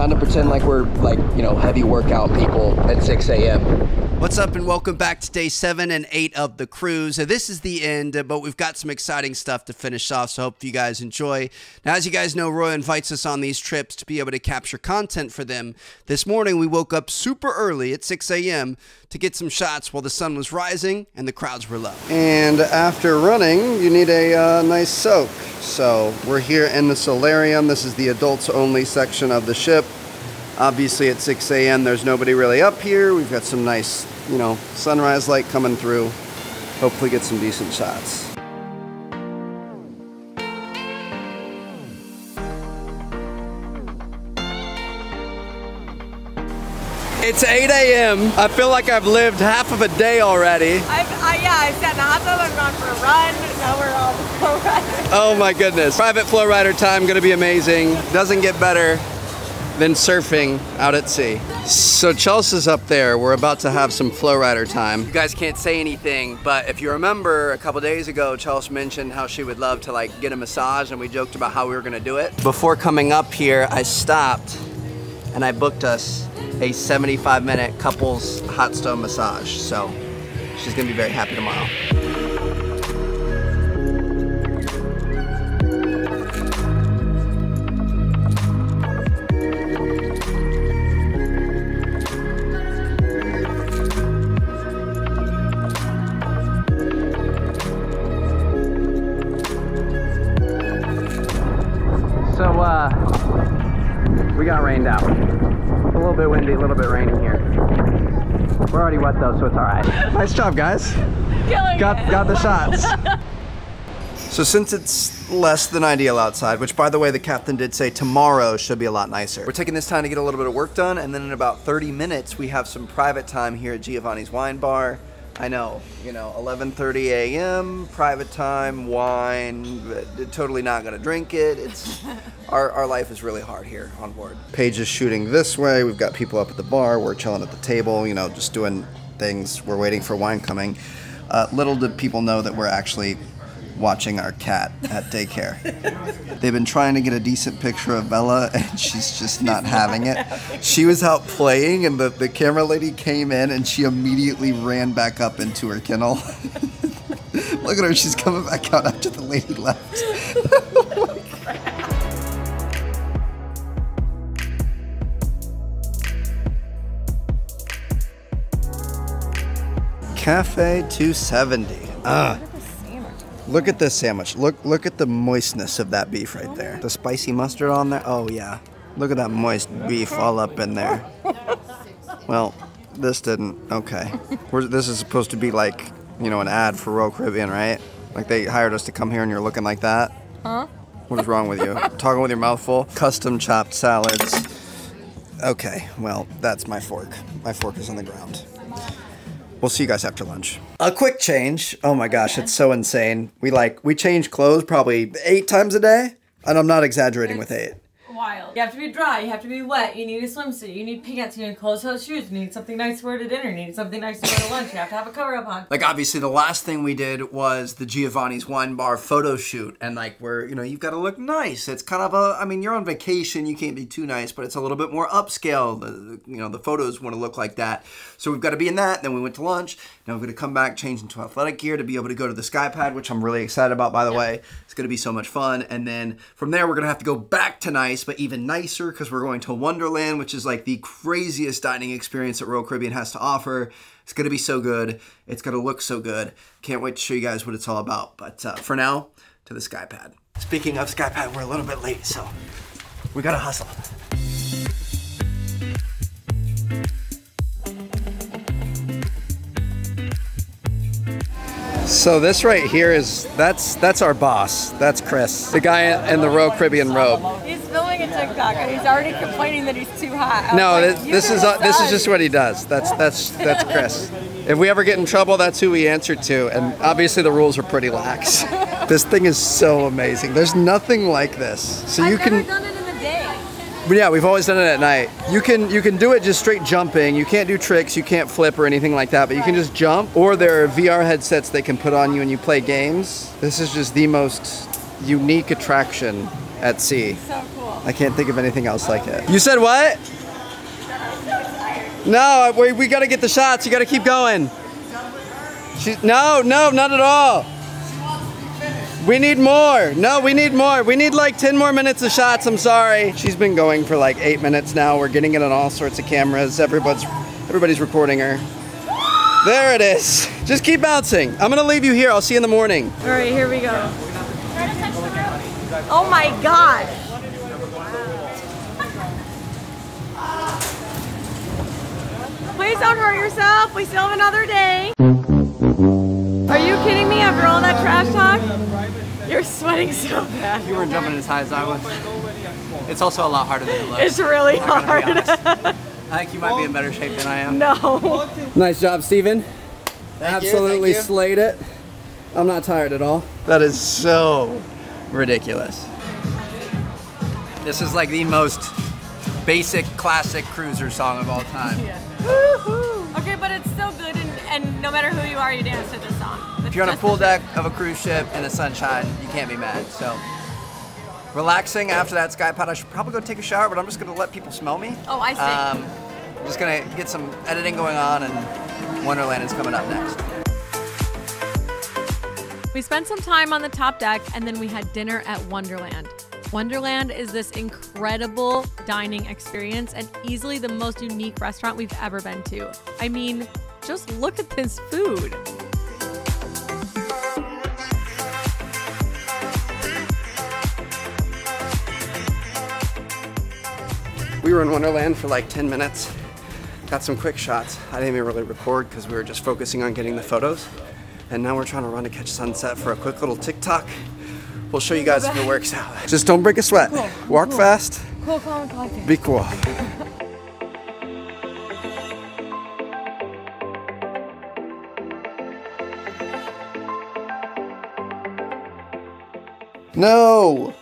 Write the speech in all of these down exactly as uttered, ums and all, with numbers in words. time to pretend like we're like, you know, heavy workout people at six a m What's up and welcome back to day seven and eight of the cruise. So this is the end, but we've got some exciting stuff to finish off, so hope you guys enjoy. Now, as you guys know, Roy invites us on these trips to be able to capture content for them. This morning, we woke up super early at six a m to get some shots while the sun was rising and the crowds were low. And after running, you need a uh, nice soak. So we're here in the solarium. This is the adults only section of the ship. Obviously at six a m there's nobody really up here. We've got some nice, you know, sunrise light coming through. Hopefully get some decent shots. It's eight a m I feel like I've lived half of a day already. I've, uh, yeah, I sat in the hot tub, I've gone for a run, now we're all flow riders. Oh my goodness. Private flow rider time, gonna be amazing. Doesn't get better than surfing out at sea. So Chelsea's up there. We're about to have some flow rider time. You guys can't say anything, but if you remember a couple days ago, Chelsea mentioned how she would love to like get a massage and we joked about how we were gonna do it. Before coming up here, I stopped and I booked us a seventy-five minute couples hot stone massage. So she's gonna be very happy tomorrow. Though, so it's all right. Nice job, guys. Got, got the shots. So since it's less than ideal outside, which by the way, the captain did say tomorrow should be a lot nicer. We're taking this time to get a little bit of work done, and then in about thirty minutes, we have some private time here at Giovanni's Wine Bar. I know, you know, eleven thirty a m, private time, wine, totally not gonna drink it. It's our, our life is really hard here on board. Paige is shooting this way. We've got people up at the bar. We're chilling at the table, you know, just doing things. We're waiting for wine coming. Uh, little did people know that we're actually watching our cat at daycare. They've been trying to get a decent picture of Bella and she's just not having it. She was out playing and the, the camera lady came in and she immediately ran back up into her kennel. Look at her, she's coming back out after the lady left. Cafe two seventy. Uh. Look at this sandwich. Look look at the moistness of that beef right there. The spicy mustard on there. Oh yeah. Look at that moist beef all up in there. Well, this didn't. Okay. We're, this is supposed to be like, you know, an ad for Royal Caribbean, right? Like they hired us to come here and you're looking like that? Huh? What is wrong with you? Talking with your mouth full? Custom chopped salads. Okay. Well, that's my fork. My fork is on the ground. We'll see you guys after lunch. A quick change. Oh my gosh, it's so insane. We like, we change clothes probably eight times a day. And I'm not exaggerating with eight. Wild. You have to be dry, you have to be wet, you need a swimsuit, you need pants, you need closed-toed shoes, you need something nice to wear to dinner, you need something nice to wear to lunch, you have to have a cover up on. Like obviously the last thing we did was the Giovanni's Wine Bar photo shoot and like where, you know, you've got to look nice. It's kind of a, I mean, you're on vacation, you can't be too nice, but it's a little bit more upscale. The, you know, the photos want to look like that. So we've got to be in that, then we went to lunch, now we're going to come back, change into athletic gear to be able to go to the Sky Pad, which I'm really excited about, by the yeah. way. It's going to be so much fun. And then from there, we're going to have to go back to nice, but even nicer because we're going to Wonderland, which is like the craziest dining experience that Royal Caribbean has to offer. It's going to be so good. It's going to look so good. Can't wait to show you guys what it's all about. But uh, for now, to the Sky Pad. Speaking of Sky Pad, we're a little bit late, so we got to hustle. So this right here is, that's that's our boss. That's Chris, the guy in the Royal Caribbean robe. He's filming a TikTok and he's already complaining that he's too hot. No, like, this, this is uh, this is just what he does. That's that's that's Chris. If we ever get in trouble, that's who we answer to. And obviously the rules are pretty lax. This thing is so amazing. There's nothing like this. So you I've can. Never done it in the day. But yeah, we've always done it at night. You can you can do it just straight jumping. You can't do tricks, you can't flip or anything like that, but you can just jump. Or there are V R headsets they can put on you and you play games. This is just the most unique attraction at sea. So cool. I can't think of anything else like it. You said what? No, we, we gotta get the shots. You gotta keep going. She, no, no, not at all. We need more. No, we need more. We need like ten more minutes of shots. I'm sorry. She's been going for like eight minutes now. We're getting it on all sorts of cameras. Everybody's, everybody's recording her. There it is. Just keep bouncing. I'm gonna leave you here. I'll see you in the morning. All right, here we go. Oh my God. Please don't hurt yourself. We still have another day. Are you kidding me after all that trash talk? You're sweating so bad. You weren't jumping as high as I was. It's also a lot harder than it looks. It's really hard. I think you might be in better shape than I am. No. Nice job, Steven. Absolutely slayed it. I'm not tired at all. That is so ridiculous. This is like the most basic classic cruiser song of all time. Yeah. Woohoo! Okay, but it's so good. And no matter who you are, you dance to this song. It's if you're on a pool deck of a cruise ship in the sunshine, you can't be mad. So, relaxing after that Sky Pad. I should probably go take a shower, but I'm just gonna let people smell me. Oh, I see. Um, I'm just gonna get some editing going on, and Wonderland is coming up next. We spent some time on the top deck, and then we had dinner at Wonderland. Wonderland is this incredible dining experience, and easily the most unique restaurant we've ever been to. I mean, just look at this food. We were in Wonderland for like ten minutes. Got some quick shots. I didn't even really record because we were just focusing on getting the photos. And now we're trying to run to catch sunset for a quick little TikTok. We'll show you guys if it works out. Just don't break a sweat. Cool. Walk cool. fast. Cool, cool, cool, cool. Be cool. No,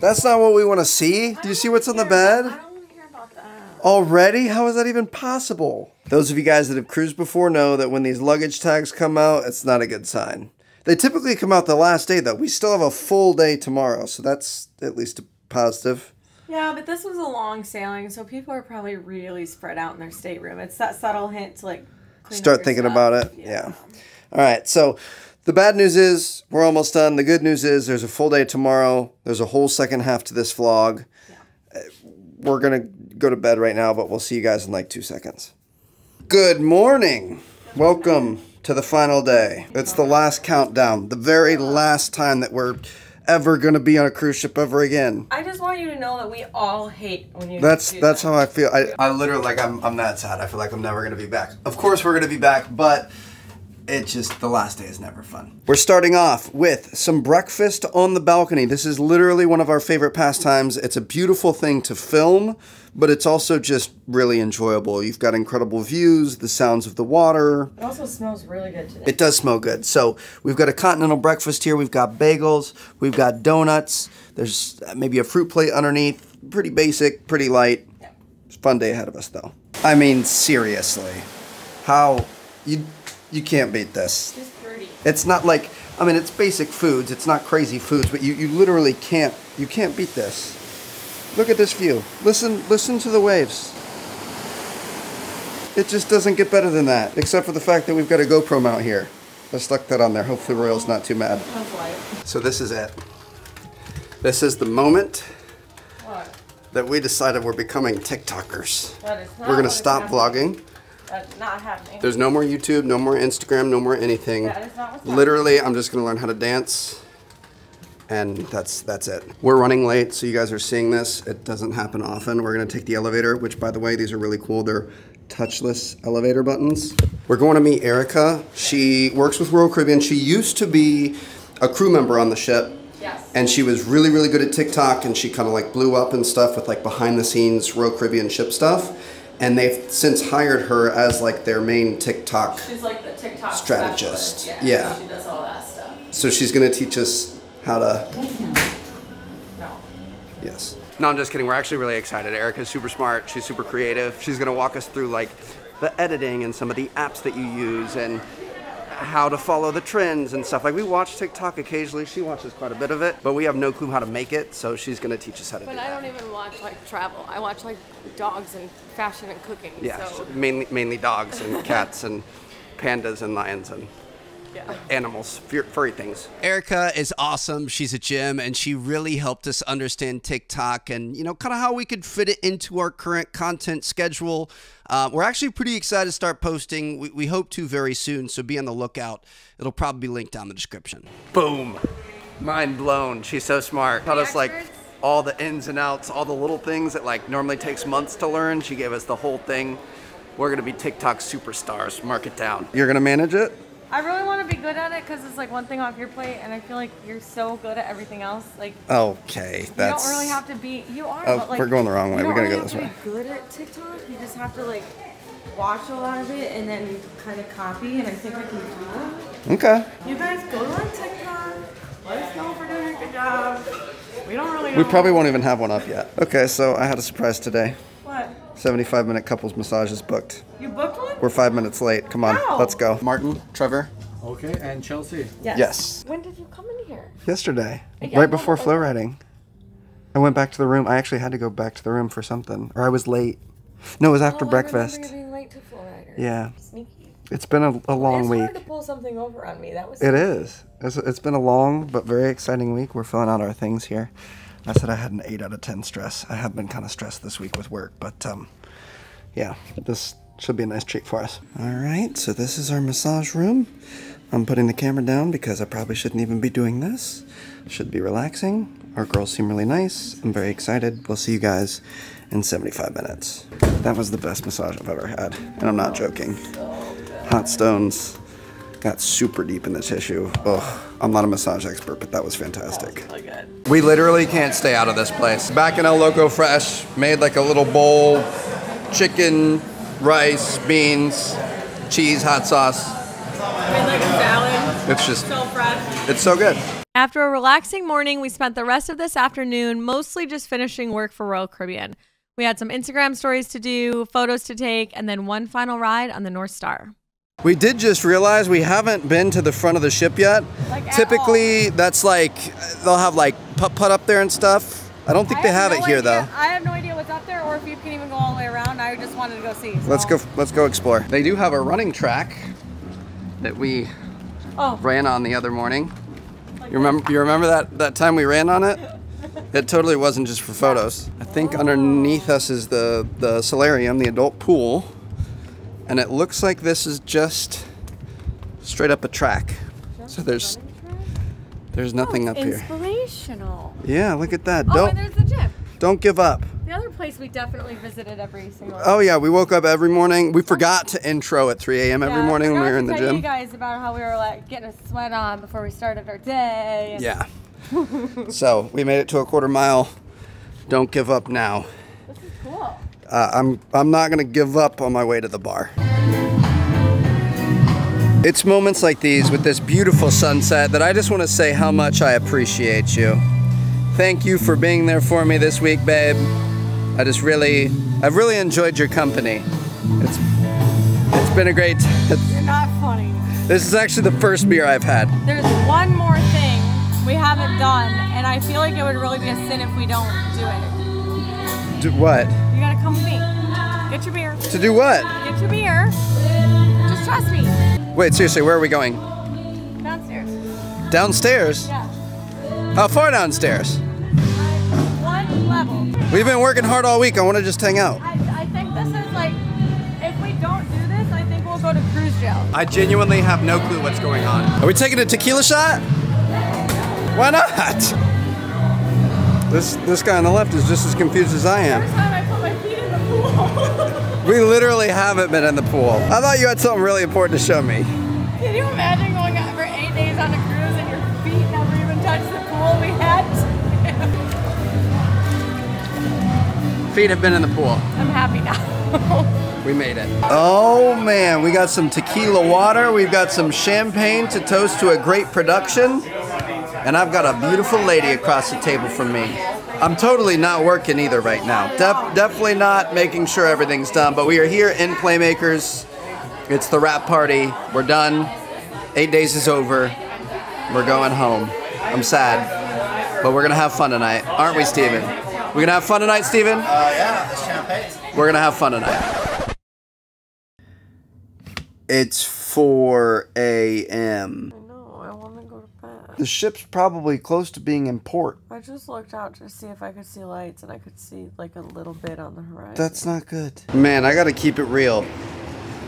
that's not what we want to see. Do you see what's on the bed? I don't want to hear about that. Already? How is that even possible? Those of you guys that have cruised before know that when these luggage tags come out, it's not a good sign. They typically come out the last day though. We still have a full day tomorrow, so that's at least a positive. Yeah, but this was a long sailing, so people are probably really spread out in their stateroom. It's that subtle hint to like clean Start up your thinking stuff. about it, yeah. yeah. All right, so the bad news is we're almost done. The good news is there's a full day tomorrow. There's a whole second half to this vlog. Yeah. We're going to go to bed right now, but we'll see you guys in like two seconds. Good morning. Welcome to the final day. It's the last countdown, the very last time that we're ever going to be on a cruise ship ever again. I just want you to know that we all hate when you That's do That's that. how I feel. I, I literally, like, I'm, I'm that sad. I feel like I'm never going to be back. Of course we're going to be back, but it's just the last day is never fun. We're starting off with some breakfast on the balcony. This is literally one of our favorite pastimes. It's a beautiful thing to film, but it's also just really enjoyable. You've got incredible views, the sounds of the water. It also smells really good today. It does smell good. So we've got a continental breakfast here. We've got bagels. We've got donuts. There's maybe a fruit plate underneath. Pretty basic, pretty light. Yeah. Fun day ahead of us though. I mean, seriously, how you... You can't beat this. It's pretty. It's not like, I mean, it's basic foods. It's not crazy foods, but you, you literally can't, you can't beat this. Look at this view. Listen, listen to the waves. It just doesn't get better than that, except for the fact that we've got a GoPro mount here. I stuck that on there. Hopefully Royal's not too mad. So this is it. This is the moment what? that we decided we're becoming TikTokers. That is not we're gonna stop vlogging. That's not happening. There's no more YouTube, no more Instagram, no more anything. That is not what's Literally, happening. I'm just gonna learn how to dance, and that's that's it. We're running late, so you guys are seeing this. It doesn't happen often. We're gonna take the elevator, which by the way, these are really cool. They're touchless elevator buttons. We're going to meet Erica. She works with Royal Caribbean. She used to be a crew member on the ship. Yes. And she was really, really good at TikTok, and she kind of like blew up and stuff with like behind the scenes Royal Caribbean ship stuff. And they've since hired her as like their main TikTok She's like the TikTok strategist. Yeah, yeah. She does all that stuff. So she's gonna teach us how to... No. Yes. No, I'm just kidding. We're actually really excited. Erica's super smart. She's super creative. She's gonna walk us through like the editing and some of the apps that you use and how to follow the trends and stuff. Like, we watch TikTok occasionally. She watches quite a bit of it, but we have no clue how to make it, so she's going to teach us how to but do it. But I that. don't even watch, like, travel. I watch, like, dogs and fashion and cooking. Yeah, so. mainly, mainly dogs and cats and pandas and lions and... Yeah. Animals, furry things. Erica is awesome. She's a gem, and she really helped us understand TikTok and, you know, kind of how we could fit it into our current content schedule. Uh, we're actually pretty excited to start posting. We, we hope to very soon, so be on the lookout. It'll probably be linked down in the description. Boom. Mind blown. She's so smart. Taught us, like, all the ins and outs, all the little things that, like, normally takes months to learn. She gave us the whole thing. We're going to be TikTok superstars. Mark it down. You're going to manage it? I really want to be good at it because it's like one thing off your plate, and I feel like you're so good at everything else. Like, okay, that's. You don't really have to be. You are. Oh, but like, we're going the wrong way. We're gonna really go this way. You don't have to be good at TikTok. You just have to like watch a lot of it and then kind of copy. And I think I can do that. Okay. You guys go on TikTok. Let us know if we're doing a good job. We don't really. Know. We probably won't even have one up yet. Okay, so I had a surprise today. What? seventy-five minute couples massage is booked. You booked one? We're five minutes late. Come on, Ow. let's go. Martin, Trevor. Okay, and Chelsea. Yes. yes. When did you come in here? Yesterday, yeah, right before flow riding. I went back to the room. I actually had to go back to the room for something, or I was late. No, it was after oh, breakfast. I remember you being late to flow rider. Yeah. Sneaky. It's been a, a long it's week. It's hard to pull something over on me. That was. It is. It's, it's been a long but very exciting week. We're filling out our things here. I said I had an eight out of ten stress. I have been kind of stressed this week with work, but um, yeah, this should be a nice treat for us. All right, so this is our massage room. I'm putting the camera down because I probably shouldn't even be doing this. Should be relaxing. Our girls seem really nice. I'm very excited. We'll see you guys in seventy-five minutes. That was the best massage I've ever had, and I'm not joking. Hot stones got super deep in the tissue. Ugh. I'm not a massage expert, but that was fantastic. That was really good. We literally can't stay out of this place. Back in El Loco Fresh, made like a little bowl, chicken, rice, beans, cheese, hot sauce. Made like a salad. It's just so fresh. It's so good. After a relaxing morning, we spent the rest of this afternoon mostly just finishing work for Royal Caribbean. We had some Instagram stories to do, photos to take, and then one final ride on the North Star. We did just realize we haven't been to the front of the ship yet. Like Typically, that's like, they'll have like putt-putt up there and stuff. I don't think I they have, have no it here idea. though. I have no idea what's up there or if you can even go all the way around. I just wanted to go see. So. Let's go Let's go explore. They do have a running track that we oh. ran on the other morning. Like you remember You remember that, that time we ran on it? It totally wasn't just for photos. I think oh. underneath us is the, the solarium, the adult pool. And it looks like this is just straight up a track. Just so there's track? there's nothing oh, it's up inspirational. here. Inspirational. Yeah, look at that. Oh, don't, and there's the gym. Don't give up. The other place we definitely visited every single day. Oh yeah, we woke up every morning. We forgot to intro at three A M every yeah, morning when we were in the gym. I forgot to tell you guys about how we were like getting a sweat on before we started our day. Yeah. So we made it to a quarter mile. Don't give up now. This is cool. Uh, I'm, I'm not going to give up on my way to the bar. It's moments like these with this beautiful sunset that I just want to say how much I appreciate you. Thank you for being there for me this week, babe. I just really, I've really enjoyed your company. It's, it's been a great... It's, You're not funny. This is actually the first beer I've had. There's one more thing we haven't done, and I feel like it would really be a sin if we don't do it. Do what? You gotta come with me. Get your beer. To do what? Get your beer. Just trust me. Wait, seriously, where are we going? Downstairs. Downstairs? Yeah. How far downstairs? One level. We've been working hard all week. I want to just hang out. I, I think this is like, if we don't do this, I think we'll go to cruise jail. I genuinely have no clue what's going on. Are we taking a tequila shot? Why not? This, this guy on the left is just as confused as I am. We literally haven't been in the pool. I thought you had something really important to show me. Can you imagine going out for eight days on a cruise and your feet never even touched the pool? We had to. Feet have been in the pool. I'm happy now. We made it. Oh man, we got some tequila water. We've got some champagne to toast to a great production. And I've got a beautiful lady across the table from me. I'm totally not working either right now. Def definitely not making sure everything's done, but we are here in Playmakers. It's the wrap party. We're done. Eight days is over. We're going home. I'm sad, but we're gonna have fun tonight, aren't we, Steven? We're gonna have fun tonight, Steven? Uh, yeah, it's champagne. We're gonna have fun tonight. It's four A M I know, I wanna go to bed. The ship's probably close to being in port. I just looked out to see if I could see lights, and I could see like a little bit on the horizon. That's not good. Man, I gotta keep it real.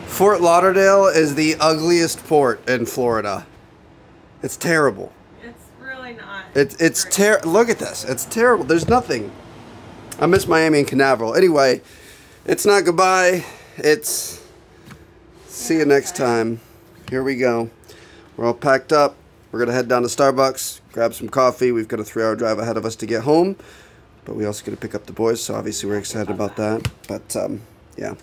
Fort Lauderdale is the ugliest port in Florida. It's terrible. It's really not. It, it's ter- Look at this. It's terrible. There's nothing. I miss Miami and Canaveral. Anyway, it's not goodbye. It's see you next time. Here we go. We're all packed up. We're going to head down to Starbucks, grab some coffee. We've got a three hour drive ahead of us to get home. But we also got to pick up the boys, so obviously we're excited about that. But, um, yeah,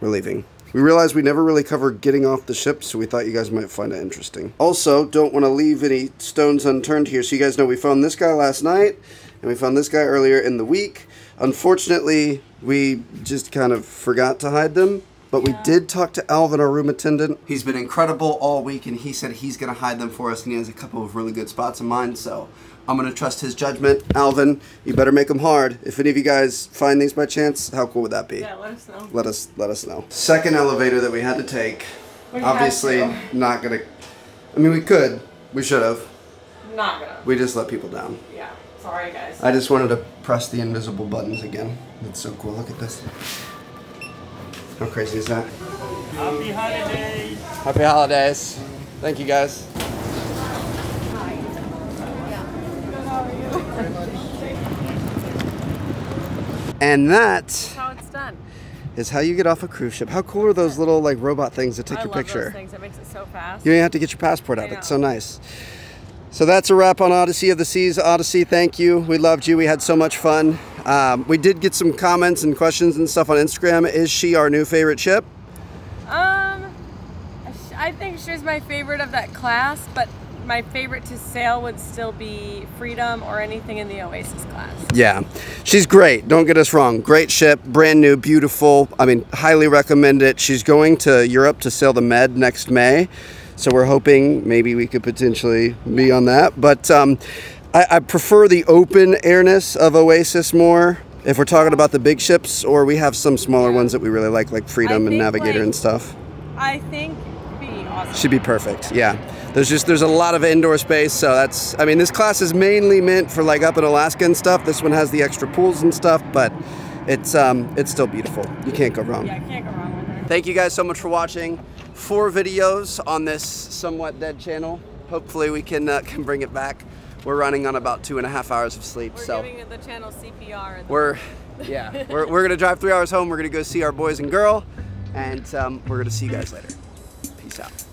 we're leaving. We realized we never really covered getting off the ship, so we thought you guys might find it interesting. Also, don't want to leave any stones unturned here. So you guys know we found this guy last night, and we found this guy earlier in the week. Unfortunately, we just kind of forgot to hide them, but we did talk to Alvin, our room attendant. He's been incredible all week, and he said he's going to hide them for us, and he has a couple of really good spots in mind, so I'm going to trust his judgment. Alvin, you better make them hard. If any of you guys find these by chance, how cool would that be? Yeah, let us know. Let us, let us know. Second elevator that we had to take. We Obviously had to. Not going to, I mean, we could. We should have. Not going to. We just let people down. Yeah, sorry guys. I just wanted to press the invisible buttons again. That's so cool. Look at this. How crazy is that? Happy holidays. Happy holidays. Thank you guys. And that that's how it's done. Is how you get off a cruise ship. How cool are those little like robot things that take I your love picture? Those things. It makes it so fast. You don't even have to get your passport out. It's so nice. So that's a wrap on Odyssey of the Seas. Odyssey, thank you. We loved you. We had so much fun. Um, we did get some comments and questions and stuff on Instagram. Is she our new favorite ship? Um, I think she's my favorite of that class, but my favorite to sail would still be Freedom or anything in the Oasis class. Yeah, she's great. Don't get us wrong. Great ship, brand new, beautiful. I mean, highly recommend it. She's going to Europe to sail the Med next May. So we're hoping maybe we could potentially be on that. But um, I, I prefer the open airness of Oasis more. If we're talking about the big ships, or we have some smaller ones that we really like, like Freedom and Navigator like, and stuff. I think it'd be awesome. She'd be perfect, yeah. There's just, there's a lot of indoor space, so that's, I mean, this class is mainly meant for like up in Alaska and stuff. This one has the extra pools and stuff, but it's um, it's still beautiful. You can't go wrong. Yeah, can't go wrong with her. Thank you guys so much for watching. Four videos on this somewhat dead channel. Hopefully we can, uh, can bring it back. We're running on about two and a half hours of sleep. We're so giving the channel C P R. The we're, yeah, we're, we're gonna drive three hours home. We're gonna go see our boys and girl, and um, we're gonna see you guys later. Peace out.